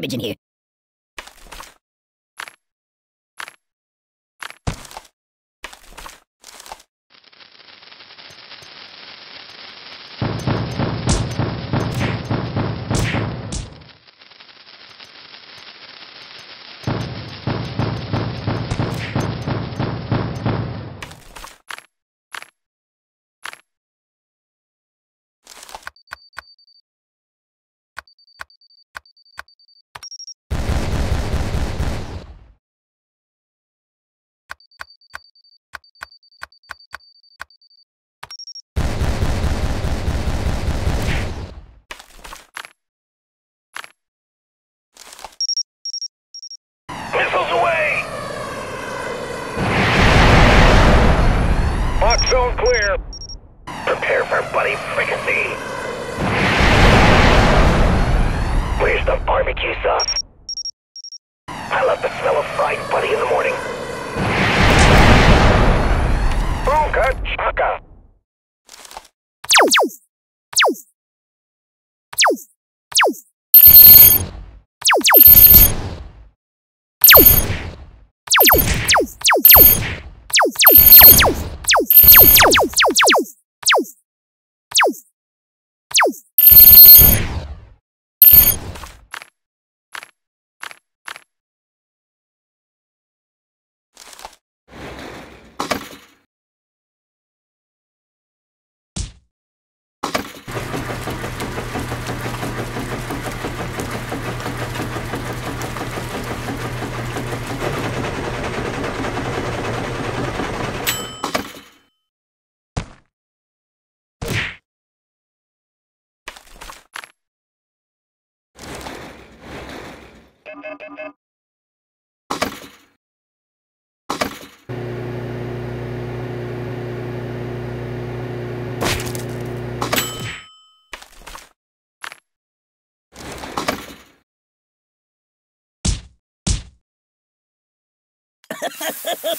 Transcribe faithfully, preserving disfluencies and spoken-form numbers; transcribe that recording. garbage in here. Zone clear. Prepare for bloody fricassee. Where's the barbecue sauce? I love the smell of fried buddy in the morning. Boonka chaka.